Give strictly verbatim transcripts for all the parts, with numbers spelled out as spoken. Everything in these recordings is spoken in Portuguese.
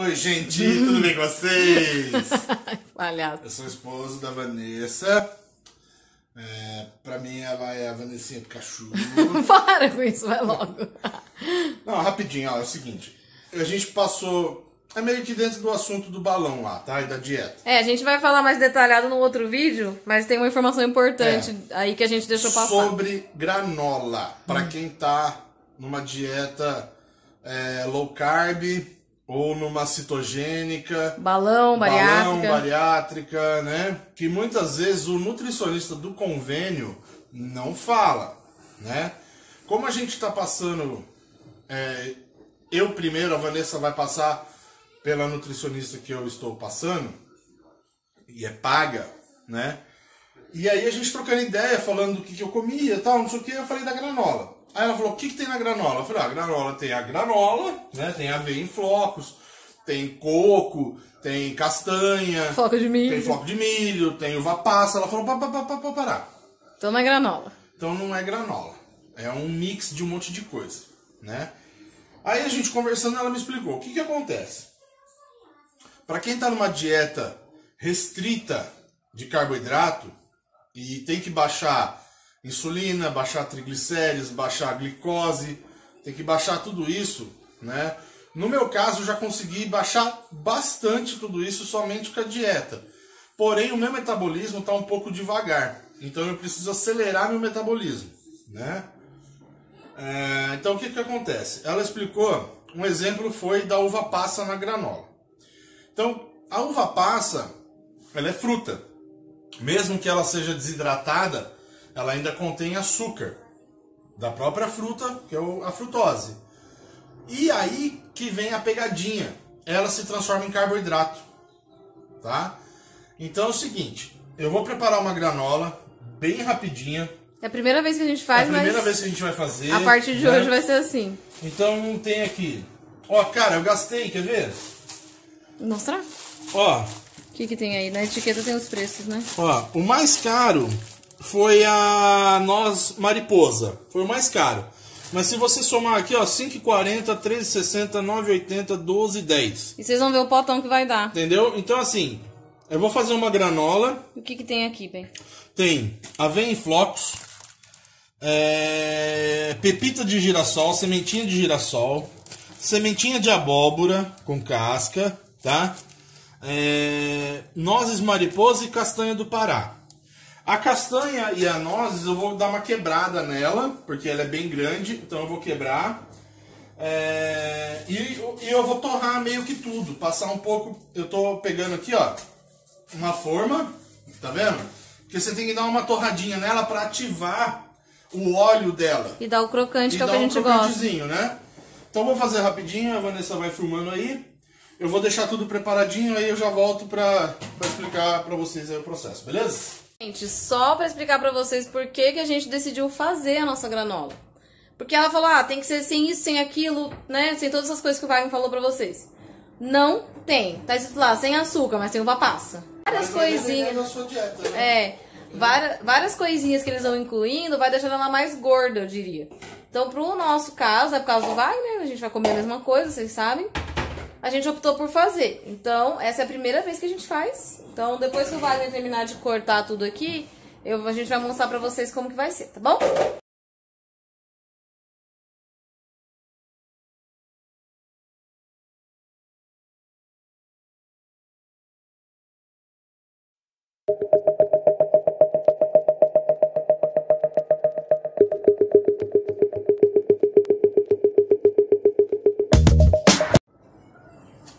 Oi, gente, tudo bem com vocês? Palhaço. Eu sou o esposo da Vanessa. É, pra mim, ela é a Vanessinha Pikachu. Para com isso, vai logo. Não, rapidinho, ó, é o seguinte. A gente passou... É meio que dentro do assunto do balão lá, tá? E da dieta. É, a gente vai falar mais detalhado no outro vídeo, mas tem uma informação importante é, aí que a gente deixou passar. Sobre granola. Pra hum. quem tá numa dieta é, low carb ou numa citogênica. Balão, bariátrica. Balão, bariátrica, né? Que muitas vezes o nutricionista do convênio não fala, né? Como a gente tá passando... É, eu primeiro, a Vanessa vai passar... pela nutricionista que eu estou passando, e é paga, né? E aí a gente trocando ideia, falando do que, que eu comia e tal, não sei o que, eu falei da granola. Aí ela falou, o que, que tem na granola? Eu falei, ah, a granola tem a granola, né? Tem aveia em flocos, tem coco, tem castanha, floco de milho. Tem floco de milho, tem uva passa. Ela falou, pá, pá, pá, pá, pá, pará. Então não é granola. Então não é granola. É um mix de um monte de coisa, né? Aí a gente conversando, ela me explicou, o que que acontece? Para quem está numa dieta restrita de carboidrato e tem que baixar insulina, baixar triglicéridos, baixar a glicose, tem que baixar tudo isso, né? No meu caso, eu já consegui baixar bastante tudo isso somente com a dieta. Porém, o meu metabolismo está um pouco devagar, então eu preciso acelerar meu metabolismo, né? É, então, o que que acontece? Ela explicou, um exemplo foi da uva passa na granola. Então, a uva passa, ela é fruta. Mesmo que ela seja desidratada, ela ainda contém açúcar da própria fruta, que é a frutose. E aí que vem a pegadinha. Ela se transforma em carboidrato, tá? Então é o seguinte, eu vou preparar uma granola bem rapidinha. É a primeira vez que a gente faz, mas... É a primeira vez que a gente vai fazer. A partir de hoje vai ser assim. Então tem aqui... Ó, cara, eu gastei, quer ver? Mostrar? Ó. O que que tem aí? Na etiqueta tem os preços, né? Ó, o mais caro foi a noz mariposa. Foi o mais caro. Mas se você somar aqui, ó, cinco e quarenta, treze e sessenta, nove e oitenta, doze e dez. E vocês vão ver o potão que vai dar. Entendeu? Então, assim, eu vou fazer uma granola. O que que tem aqui, Ben? Tem aveia em flocos, é... pepita de girassol, sementinha de girassol, sementinha de abóbora com casca... Tá? É... Nozes mariposa e castanha do Pará. A castanha e a nozes eu vou dar uma quebrada nela, porque ela é bem grande, então eu vou quebrar. É... E, e eu vou torrar meio que tudo, passar um pouco. Eu tô pegando aqui, ó, uma forma, tá vendo? Porque você tem que dar uma torradinha nela para ativar o óleo dela. E dar o crocante que é o que a gente gosta. Né? Então eu vou fazer rapidinho, a Vanessa vai filmando aí. Eu vou deixar tudo preparadinho, aí eu já volto pra, pra explicar pra vocês aí o processo, beleza? Gente, só pra explicar pra vocês por que que a gente decidiu fazer a nossa granola. Porque ela falou, ah, tem que ser sem isso, sem aquilo, né? Sem todas essas coisas que o Wagner falou pra vocês. Não tem. Tá escrito lá, sem açúcar, mas tem uva passa. Várias coisinhas... da sua dieta, né? É, várias, várias coisinhas que eles vão incluindo, vai deixando ela mais gorda, eu diria. Então, pro nosso caso, é por causa do Wagner, a gente vai comer a mesma coisa, vocês sabem. A gente optou por fazer. Então, essa é a primeira vez que a gente faz. Então, depois que o Wagner terminar de cortar tudo aqui, eu, a gente vai mostrar pra vocês como que vai ser, tá bom?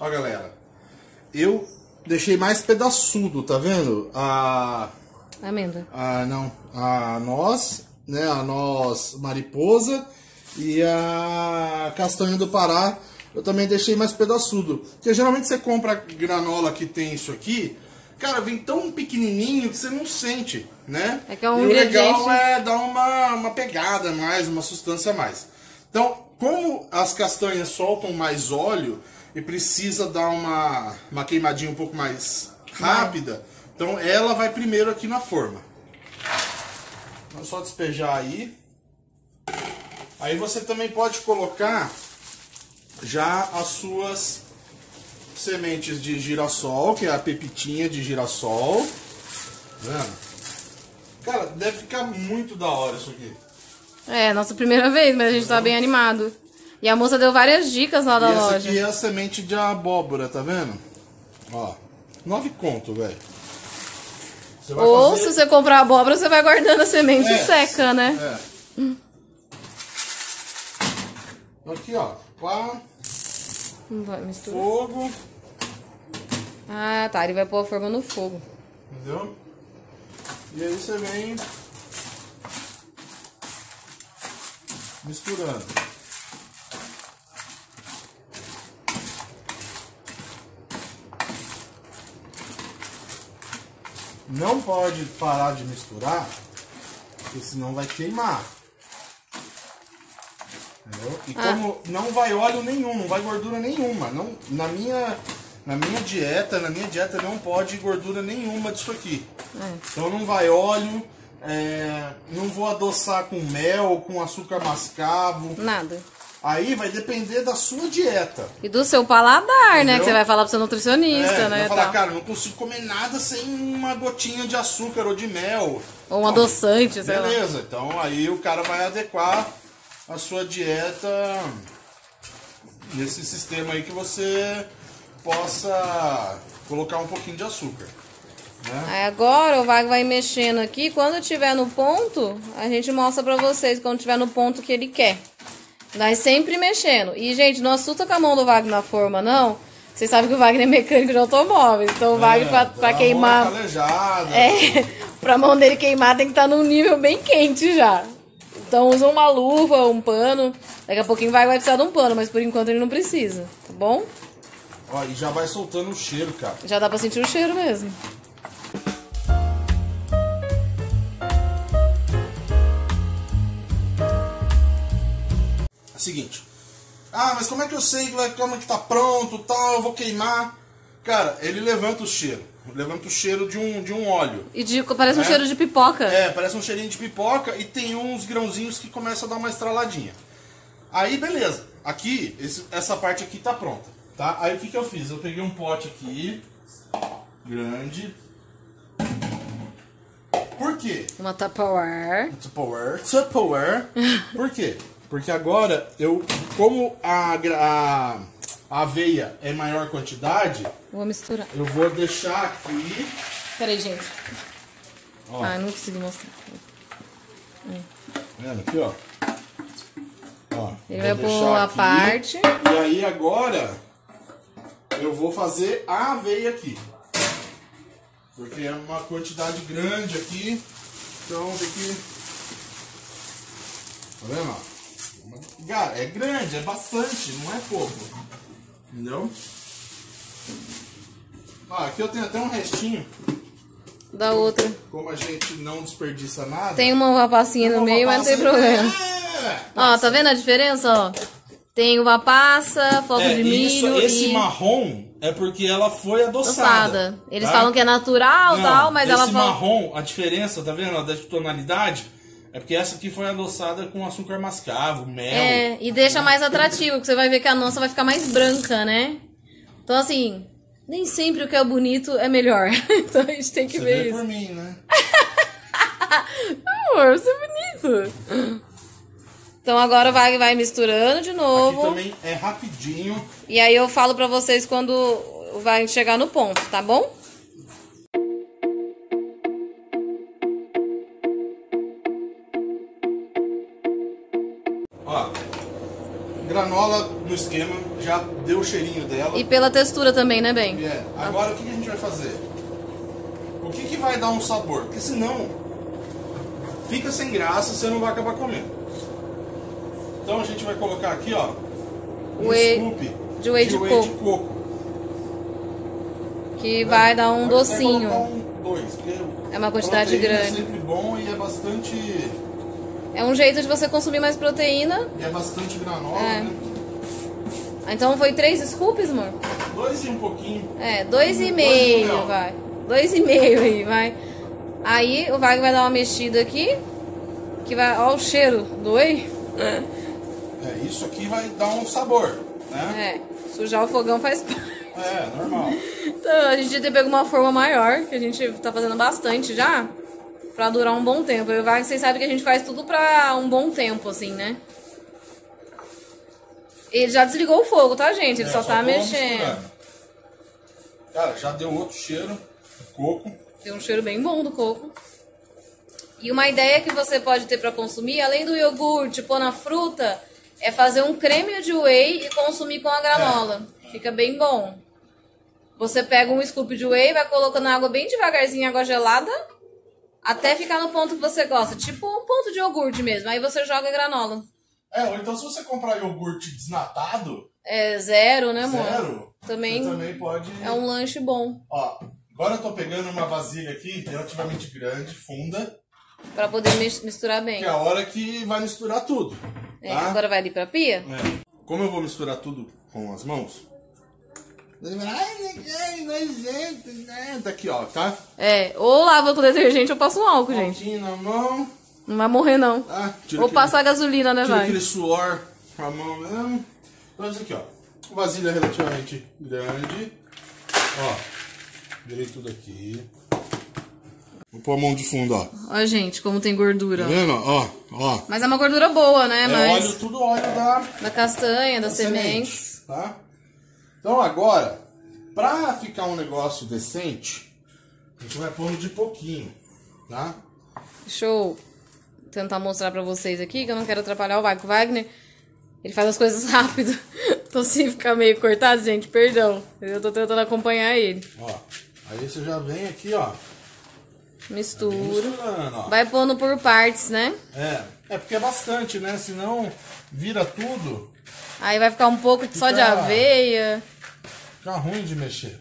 Ó, galera, eu deixei mais pedaçudo, tá vendo? A amêndoa. A, não, a noz, né? A noz mariposa e a castanha do Pará, eu também deixei mais pedaçudo. Porque geralmente você compra granola que tem isso aqui, cara, vem tão pequenininho que você não sente, né? É que é um ingrediente. E o legal é dar uma, uma pegada mais, uma sustância a mais. Então, como as castanhas soltam mais óleo... e precisa dar uma, uma queimadinha um pouco mais rápida. Então ela vai primeiro aqui na forma. Então é só despejar aí. Aí você também pode colocar já as suas sementes de girassol, que é a pepitinha de girassol. Tá vendo? Cara, deve ficar muito da hora isso aqui. É, nossa primeira vez, mas a gente tá bem animado. E a moça deu várias dicas lá da loja. Essa aqui é a semente de abóbora, tá vendo? Ó, nove conto, velho. Ou fazer... se você comprar abóbora, você vai guardando a semente é. e seca, né? É. Hum. Aqui, ó. Pá. Vai, mistura. Fogo. Ah, tá. Ele vai pôr a forma no fogo. Entendeu? E aí você vem... misturando. Não pode parar de misturar, porque senão vai queimar. Entendeu? E ah. como não vai óleo nenhum, não vai gordura nenhuma. Não, na, minha, na minha dieta, na minha dieta não pode gordura nenhuma disso aqui. Hum. Então não vai óleo, é, não vou adoçar com mel, com açúcar mascavo. Nada. Aí vai depender da sua dieta. E do seu paladar, entendeu? Né? Que você vai falar pro seu nutricionista, é, né? Vai falar, cara, não consigo comer nada sem uma gotinha de açúcar ou de mel. Ou um então, adoçante, sei lá. Beleza, então aí o cara vai adequar a sua dieta nesse sistema aí que você possa colocar um pouquinho de açúcar. Né? Aí agora o Wagner vai mexendo aqui. Quando tiver no ponto, a gente mostra pra vocês quando tiver no ponto que ele quer. Nós sempre mexendo. E, gente, não assusta com a mão do Wagner na forma, não. Vocês sabem que o Wagner é mecânico de automóveis. Então, o Wagner, é, pra, pra queimar... É, pra mão dele queimar, tem que estar num nível bem quente já. Então, usa uma luva, um pano. Daqui a pouquinho o Wagner vai precisar de um pano, mas por enquanto ele não precisa, tá bom? Ó, e já vai soltando o cheiro, cara. Já dá pra sentir o cheiro mesmo. Seguinte, ah, mas como é que eu sei como é que tá pronto, tal, eu vou queimar? Cara, ele levanta o cheiro, levanta o cheiro de um, de um óleo. E de, parece, né? Um cheiro de pipoca. É, parece um cheirinho de pipoca e tem uns grãozinhos que começam a dar uma estraladinha. Aí, beleza, aqui, esse, essa parte aqui tá pronta, tá? Aí o que que eu fiz? Eu peguei um pote aqui, grande. Por quê? Uma Tupperware. Tupperware. Tupperware. Por quê? Porque agora, eu, como a, a, a aveia é maior quantidade... Vou misturar. Eu vou deixar aqui... Peraí, gente. Ó. Ah, eu não consigo mostrar. Tá vendo aqui, ó? Ó, ele vai pôr a parte. E aí agora, eu vou fazer a aveia aqui. Porque é uma quantidade grande aqui. Então, tem que... Tá vendo, ó? Cara, é grande, é bastante, não é pouco. Entendeu? Ah, aqui eu tenho até um restinho. Da outra. Como a gente não desperdiça nada. Tem uma uva passinha no meio, mas não tem problema. É, ó, tá vendo a diferença? Ó? Tem uva passa, floco é, de milho. Isso, esse e... marrom é porque ela foi adoçada. Adoçada. Eles tá? falam que é natural e tal, mas ela... Esse marrom, a diferença, tá vendo? Da tonalidade... É porque essa aqui foi adoçada com açúcar mascavo, mel... É, e deixa mais atrativo, porque você vai ver que a nossa vai ficar mais branca, né? Então, assim, nem sempre o que é bonito é melhor. Então, a gente tem que você ver isso. Você vê por mim, né? Amor, você é bonito. Então, agora vai, vai misturando de novo. Aqui também é rapidinho. E aí eu falo pra vocês quando vai chegar no ponto, tá bom? Granola no esquema, já deu o cheirinho dela. E pela textura também, né, bem? É. Agora, ah. o que a gente vai fazer? O que que vai dar um sabor? Porque senão, fica sem graça, você não vai acabar comendo. Então a gente vai colocar aqui, ó, um whey, scoop de whey de, de, whey coco. de coco. Que tá vai dar um Agora docinho. Um, dois, é uma quantidade grande. É sempre bom e é bastante... É um jeito de você consumir mais proteína. E é bastante granola, é. né? Então foi três scoops, amor? Dois e um pouquinho. É, dois e meio, dois vai. Dois e meio aí, vai. Aí o Wagner vai dar uma mexida aqui. Que vai... Ó o cheiro do whey. É, isso aqui vai dar um sabor, né? É, sujar o fogão faz parte. É, normal. Então a gente pegou uma forma maior, que a gente tá fazendo bastante já, pra durar um bom tempo. Eu, vocês sabem que a gente faz tudo pra um bom tempo, assim, né? Ele já desligou o fogo, tá, gente? Ele é, só, só tá mexendo. Misturando. Cara, já deu outro cheiro, coco. Deu um cheiro bem bom do coco. E uma ideia que você pode ter pra consumir, além do iogurte, pôr na fruta, é fazer um creme de whey e consumir com a granola. É. Fica bem bom. Você pega um scoop de whey, vai colocando água bem devagarzinho, água gelada, até ficar no ponto que você gosta. Tipo um ponto de iogurte mesmo. Aí você joga a granola. É, ou então se você comprar iogurte desnatado... É zero, né, amor? Zero. Também, também pode... É um lanche bom. Ó, agora eu tô pegando uma vasilha aqui, relativamente grande, funda. Pra poder misturar bem. Que é a hora que vai misturar tudo. É, tá? Agora vai ali pra pia? É. Como eu vou misturar tudo com as mãos... Ai, nojento, né? Tá aqui, ó, tá? É, ou lava com detergente ou passa um álcool, gente. Pontinho na mão... Não vai morrer, não. Ah, ou aquele, passar gasolina, né, vai? Aquele suor com a mão mesmo. Então, isso aqui, ó. Vasilha relativamente grande. Ó. Virei tudo aqui. Vou pôr a mão de fundo, ó. Ó, gente, como tem gordura. Tá vendo? Ó, ó. Mas é uma gordura boa, né? É Mas... óleo, tudo óleo da... Da castanha, das da sementes. Semente, tá? Então, agora, pra ficar um negócio decente, a gente vai pondo de pouquinho, tá? Show! Tentar mostrar pra vocês aqui, que eu não quero atrapalhar o Wagner. O Wagner, ele faz as coisas rápido. Então se ficar meio cortado, gente, perdão. Eu tô tentando acompanhar ele. Ó, aí você já vem aqui, ó. Mistura. Ó. Vai pondo por partes, né? É, é porque é bastante, né? Senão vira tudo. Aí vai ficar um pouco fica... só de aveia. Fica ruim de mexer.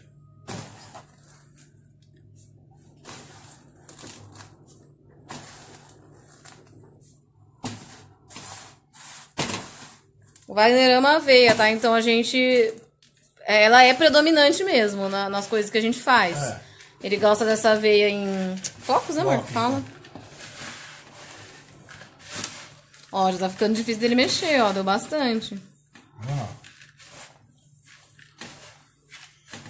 O Wagner ama aveia, tá? Então a gente... Ela é predominante mesmo na, nas coisas que a gente faz. É. Ele gosta dessa aveia em... Flocos, né, amor? Fala. Ó, já tá ficando difícil dele mexer, ó. Deu bastante. Ah,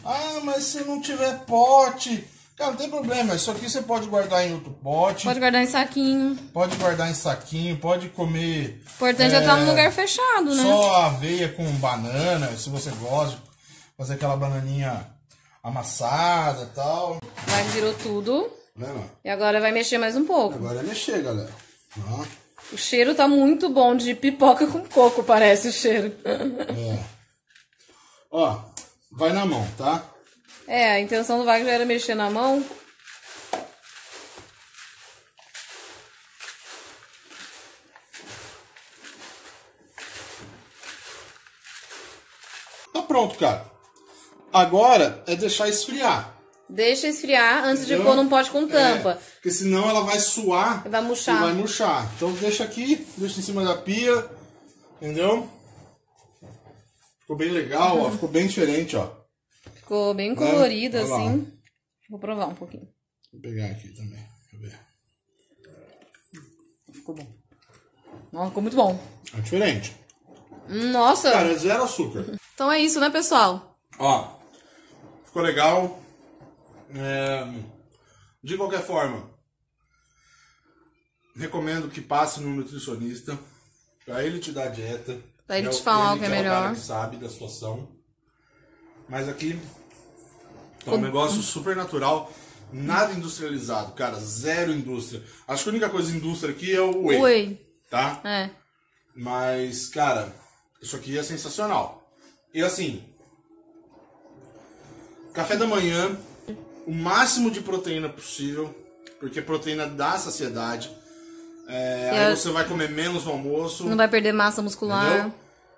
ah mas se não tiver pote... Cara, não tem problema. Isso aqui você pode guardar em outro pote. Pode guardar em saquinho. Pode guardar em saquinho, pode comer... O importante é estar num lugar fechado, né? Só aveia com banana, se você gosta. Fazer aquela bananinha amassada e tal. Vai, virou tudo. Lembra? E agora vai mexer mais um pouco. Agora é mexer, galera. Ah. O cheiro tá muito bom de pipoca com coco, parece o cheiro. É. Ó, vai na mão, tá? É, a intenção do Wagner era mexer na mão. Tá pronto, cara. Agora é deixar esfriar. Deixa esfriar antes Entendeu? de pôr num pote com tampa. É, porque senão ela vai suar e vai murchar. E vai murchar. Então deixa aqui, deixa em cima da pia. Entendeu? Ficou bem legal, uhum. ó. Ficou bem diferente, ó. Ficou bem colorida, é, assim. Vou provar um pouquinho. Vou pegar aqui também. Ver. Ficou bom. Nossa, ficou muito bom. É diferente. Nossa. Cara, é zero açúcar. Então é isso, né, pessoal? Ó, ficou legal. É, de qualquer forma, recomendo que passe num nutricionista. Pra ele te dar a dieta. Pra ele te falar o que é melhor. O cara que sabe da situação. Mas aqui é um negócio super natural, nada industrializado, cara, zero indústria. Acho que a única coisa de indústria aqui é o whey, whey. tá? É. Mas, cara, isso aqui é sensacional. E assim, café da manhã, o máximo de proteína possível, porque proteína dá saciedade. É, aí a... você vai comer menos no almoço. Não vai perder massa muscular. Entendeu?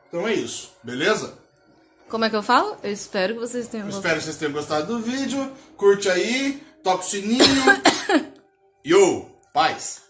Então é isso, beleza? Como é que eu falo? Eu espero que vocês tenham gostado. Espero que vocês tenham gostado do vídeo. Curte aí, toca o sininho. Yo, paz!